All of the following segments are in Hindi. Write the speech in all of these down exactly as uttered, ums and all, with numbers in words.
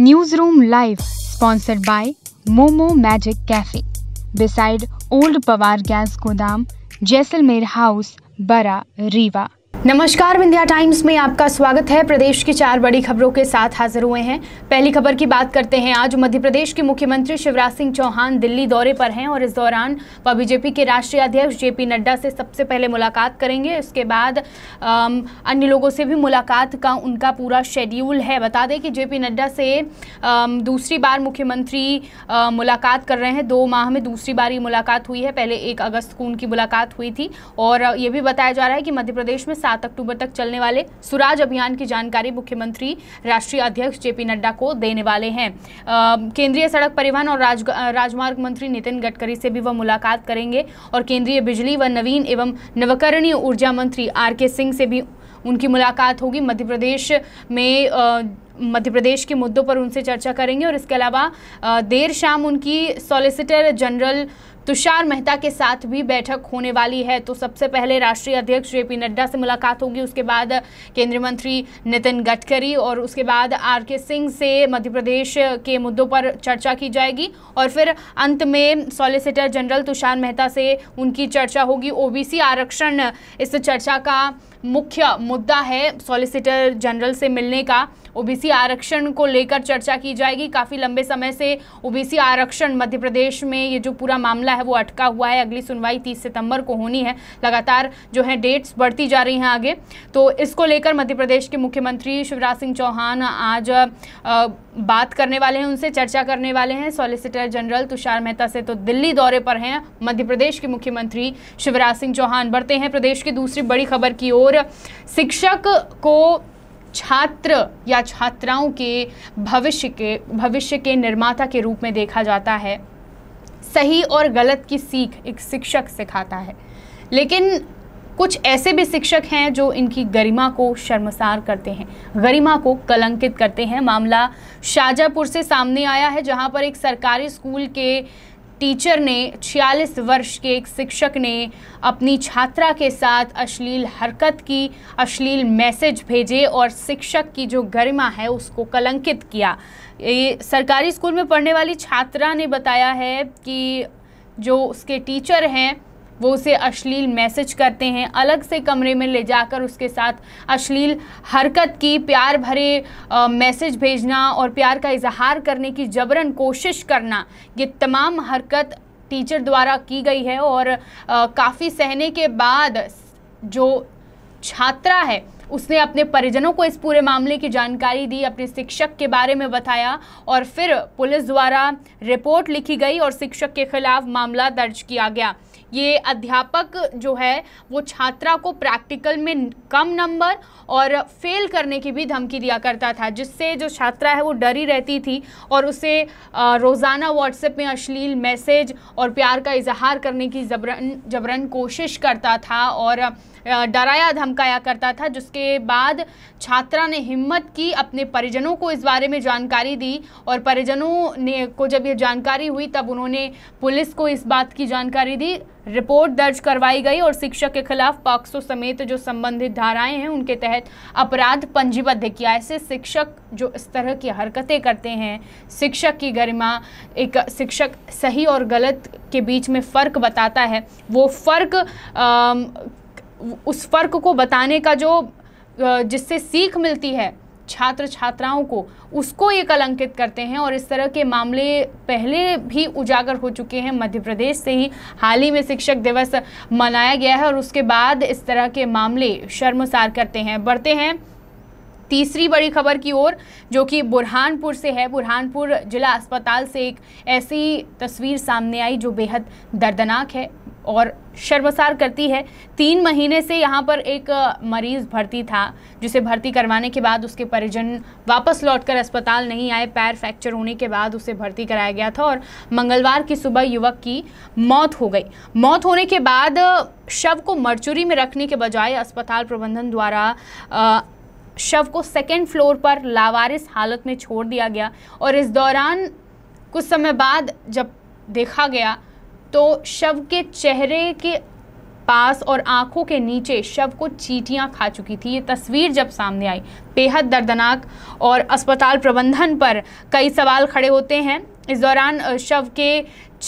News room live sponsored by momo magic cafe beside old Pawar gas गोदाम जैसलमेर हाउस बरा रीवा। नमस्कार, विंध्या टाइम्स में आपका स्वागत है। प्रदेश की चार बड़ी खबरों के साथ हाजिर हुए हैं। पहली खबर की बात करते हैं। आज मध्य प्रदेश के मुख्यमंत्री शिवराज सिंह चौहान दिल्ली दौरे पर हैं और इस दौरान वह बीजेपी के राष्ट्रीय अध्यक्ष जेपी नड्डा से सबसे पहले मुलाकात करेंगे। इसके बाद अन्य लोगों से भी मुलाकात का उनका पूरा शेड्यूल है। बता दें कि जेपी नड्डा से आम, दूसरी बार मुख्यमंत्री आम, मुलाकात कर रहे हैं। दो माह में दूसरी बार ये मुलाकात हुई है। पहले एक अगस्त को उनकी मुलाकात हुई थी। और ये भी बताया जा रहा है कि मध्य प्रदेश में सात अक्टूबर तक चलने वाले स्वराज अभियान की जानकारी मुख्यमंत्री राष्ट्रीय अध्यक्ष जेपी नड्डा को देने वाले हैं। केंद्रीय सड़क परिवहन और राज, राजमार्ग मंत्री नितिन गडकरी से भी वह मुलाकात करेंगे और केंद्रीय बिजली व नवीन एवं नवकरणीय ऊर्जा मंत्री आर के सिंह से भी उनकी मुलाकात होगी। मध्य प्रदेश में आ, मध्य प्रदेश के मुद्दों पर उनसे चर्चा करेंगे। और इसके अलावा देर शाम उनकी सॉलिसिटर जनरल तुषार मेहता के साथ भी बैठक होने वाली है। तो सबसे पहले राष्ट्रीय अध्यक्ष जेपी नड्डा से मुलाकात होगी, उसके बाद केंद्रीय मंत्री नितिन गडकरी और उसके बाद आर के सिंह से मध्य प्रदेश के मुद्दों पर चर्चा की जाएगी और फिर अंत में सॉलिसिटर जनरल तुषार मेहता से उनकी चर्चा होगी। ओबीसी आरक्षण इस चर्चा का मुख्य मुद्दा है। सॉलिसिटर जनरल से मिलने का ओबीसी आरक्षण को लेकर चर्चा की जाएगी। काफ़ी लंबे समय से ओबीसी आरक्षण मध्य प्रदेश में ये जो पूरा मामला है वो अटका हुआ है। अगली सुनवाई तीस सितंबर को होनी है। लगातार जो है डेट्स बढ़ती जा रही हैं आगे। तो इसको लेकर मध्य प्रदेश के मुख्यमंत्री शिवराज सिंह चौहान आज आ, बात करने वाले हैं, उनसे चर्चा करने वाले हैं। सॉलिसिटर जनरल तुषार मेहता से तो दिल्ली दौरे पर हैं मध्य प्रदेश के मुख्यमंत्री शिवराज सिंह चौहान। बढ़ते हैं प्रदेश की दूसरी बड़ी खबर की ओर। शिक्षक को छात्र या छात्राओं के भविष्य के भविष्य के निर्माता के रूप में देखा जाता है। सही और गलत की सीख एक शिक्षक सिखाता है, लेकिन कुछ ऐसे भी शिक्षक हैं जो इनकी गरिमा को शर्मसार करते हैं, गरिमा को कलंकित करते हैं। मामला शाजापुर से सामने आया है, जहां पर एक सरकारी स्कूल के टीचर ने छियालीस वर्ष के एक शिक्षक ने अपनी छात्रा के साथ अश्लील हरकत की, अश्लील मैसेज भेजे और शिक्षक की जो गरिमा है उसको कलंकित किया। ये सरकारी स्कूल में पढ़ने वाली छात्रा ने बताया है कि जो उसके टीचर हैं वो उसे अश्लील मैसेज करते हैं, अलग से कमरे में ले जाकर उसके साथ अश्लील हरकत की, प्यार भरे मैसेज भेजना और प्यार का इजहार करने की जबरन कोशिश करना। ये तमाम हरकत टीचर द्वारा की गई है और काफ़ी सहने के बाद जो छात्रा है उसने अपने परिजनों को इस पूरे मामले की जानकारी दी, अपने शिक्षक के बारे में बताया और फिर पुलिस द्वारा रिपोर्ट लिखी गई और शिक्षक के खिलाफ मामला दर्ज किया गया। ये अध्यापक जो है वो छात्रा को प्रैक्टिकल में कम नंबर और फेल करने की भी धमकी दिया करता था, जिससे जो छात्रा है वो डरी रहती थी और उसे रोज़ाना व्हाट्सएप में अश्लील मैसेज और प्यार का इजहार करने की जबरन जबरन कोशिश करता था और डराया धमकाया करता था। जिसके बाद छात्रा ने हिम्मत की, अपने परिजनों को इस बारे में जानकारी दी और परिजनों ने को जब ये जानकारी हुई तब उन्होंने पुलिस को इस बात की जानकारी दी, रिपोर्ट दर्ज करवाई गई और शिक्षक के खिलाफ पॉक्सो समेत जो संबंधित धाराएं हैं उनके तहत अपराध पंजीबद्ध किया। ऐसे शिक्षक जो इस तरह की हरकतें करते हैं, शिक्षक की गरिमा, एक शिक्षक सही और गलत के बीच में फ़र्क बताता है, वो फ़र्क उस फ़र्क को बताने का जो जिससे सीख मिलती है छात्र छात्राओं को, उसको ये कलंकित करते हैं। और इस तरह के मामले पहले भी उजागर हो चुके हैं मध्य प्रदेश से ही। हाल ही में शिक्षक दिवस मनाया गया है और उसके बाद इस तरह के मामले शर्मसार करते हैं। बढ़ते हैं तीसरी बड़ी खबर की ओर, जो कि बुरहानपुर से है। बुरहानपुर जिला अस्पताल से एक ऐसी तस्वीर सामने आई जो बेहद दर्दनाक है और शर्मसार करती है। तीन महीने से यहाँ पर एक मरीज़ भर्ती था, जिसे भर्ती करवाने के बाद उसके परिजन वापस लौटकर अस्पताल नहीं आए। पैर फ्रैक्चर होने के बाद उसे भर्ती कराया गया था और मंगलवार की सुबह युवक की मौत हो गई। मौत होने के बाद शव को मर्चुरी में रखने के बजाय अस्पताल प्रबंधन द्वारा आ, शव को सेकेंड फ्लोर पर लावारिस हालत में छोड़ दिया गया। और इस दौरान कुछ समय बाद जब देखा गया तो शव के चेहरे के पास और आंखों के नीचे शव को चींटियां खा चुकी थी। ये तस्वीर जब सामने आई बेहद दर्दनाक, और अस्पताल प्रबंधन पर कई सवाल खड़े होते हैं। इस दौरान शव के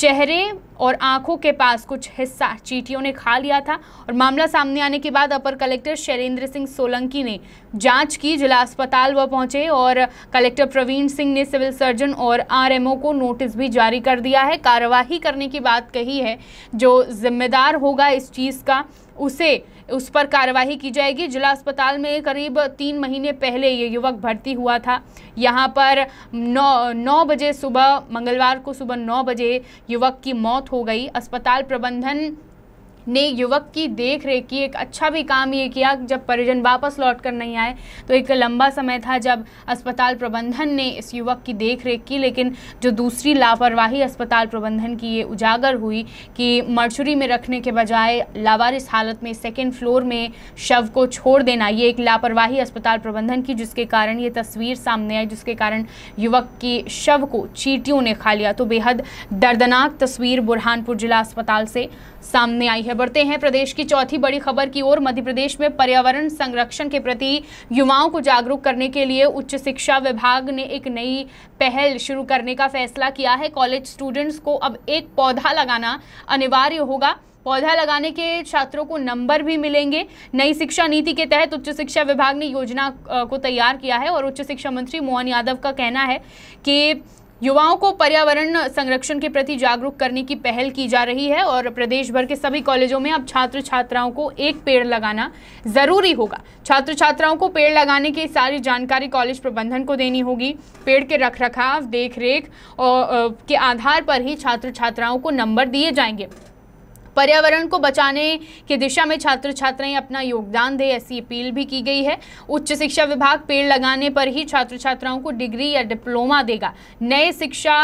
चेहरे और आंखों के पास कुछ हिस्सा चींटियों ने खा लिया था, और मामला सामने आने के बाद अपर कलेक्टर शैलेंद्र सिंह सोलंकी ने जांच की। जिला अस्पताल वह पहुंचे और कलेक्टर प्रवीण सिंह ने सिविल सर्जन और आरएमओ को नोटिस भी जारी कर दिया है। कार्यवाही करने की बात कही है, जो जिम्मेदार होगा इस चीज़ का उसे उस पर कार्रवाई की जाएगी। जिला अस्पताल में करीब तीन महीने पहले ये युवक भर्ती हुआ था। यहाँ पर नौ नौ बजे सुबह मंगलवार को सुबह नौ बजे युवक की मौत हो गई। अस्पताल प्रबंधन ने युवक की देख रेख की। एक अच्छा भी काम ये किया, जब परिजन वापस लौट कर नहीं आए तो एक लंबा समय था जब अस्पताल प्रबंधन ने इस युवक की देख रेख की। लेकिन जो दूसरी लापरवाही अस्पताल प्रबंधन की ये उजागर हुई कि मर्चरी में रखने के बजाय लावारिस हालत में सेकेंड फ्लोर में शव को छोड़ देना, ये एक लापरवाही अस्पताल प्रबंधन की, जिसके कारण ये तस्वीर सामने आई, जिसके कारण युवक की शव को चींटियों ने खा लिया। तो बेहद दर्दनाक तस्वीर बुरहानपुर जिला अस्पताल से सामने आई है। बढ़ते हैं प्रदेश की चौथी बड़ी खबर की ओर। मध्य प्रदेश में पर्यावरण संरक्षण के प्रति युवाओं को जागरूक करने के लिए उच्च शिक्षा विभाग ने एक नई पहल शुरू करने का फैसला किया है। कॉलेज स्टूडेंट्स को अब एक पौधा लगाना अनिवार्य होगा। पौधा लगाने के छात्रों को नंबर भी मिलेंगे। नई शिक्षा नीति के तहत उच्च शिक्षा विभाग ने योजना को तैयार किया है, और उच्च शिक्षा मंत्री मोहन यादव का कहना है कि युवाओं को पर्यावरण संरक्षण के प्रति जागरूक करने की पहल की जा रही है, और प्रदेश भर के सभी कॉलेजों में अब छात्र छात्राओं को एक पेड़ लगाना ज़रूरी होगा। छात्र छात्राओं को पेड़ लगाने की सारी जानकारी कॉलेज प्रबंधन को देनी होगी। पेड़ के रखरखाव, देखरेख और के आधार पर ही छात्र छात्राओं को नंबर दिए जाएंगे। पर्यावरण को बचाने की दिशा में छात्र छात्राएं अपना योगदान दें, ऐसी अपील भी की गई है। उच्च शिक्षा विभाग पेड़ लगाने पर ही छात्र छात्राओं को डिग्री या डिप्लोमा देगा। नए शिक्षा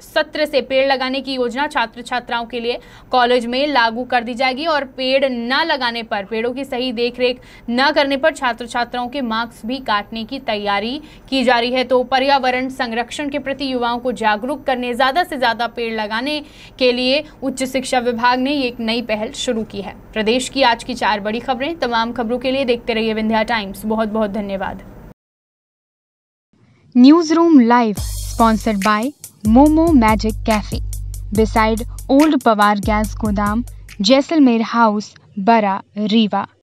सत्र से पेड़ लगाने की योजना छात्र छात्राओं के लिए कॉलेज में लागू कर दी जाएगी, और पेड़ न लगाने पर, पेड़ों की सही देखरेख न करने पर छात्र छात्राओं के मार्क्स भी काटने की तैयारी की जा रही है। तो पर्यावरण संरक्षण के प्रति युवाओं को जागरूक करने, ज़्यादा से ज़्यादा पेड़ लगाने के लिए उच्च शिक्षा विभाग ने एक नई पहल शुरू की है। प्रदेश की आज की चार बड़ी खबरें। तमाम खबरों के लिए देखते रहिए विंध्या टाइम्स। बहुत बहुत धन्यवाद। News room live sponsored by momo magic cafe, beside old Pawar gas गोदाम, जैसलमेर हाउस, बरा, रीवा।